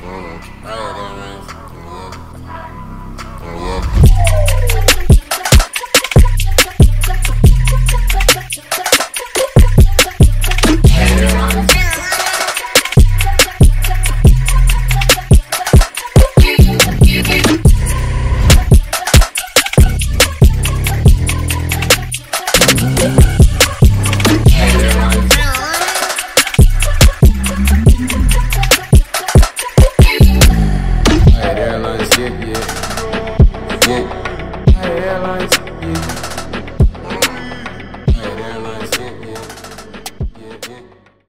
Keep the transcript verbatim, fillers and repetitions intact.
I don't know.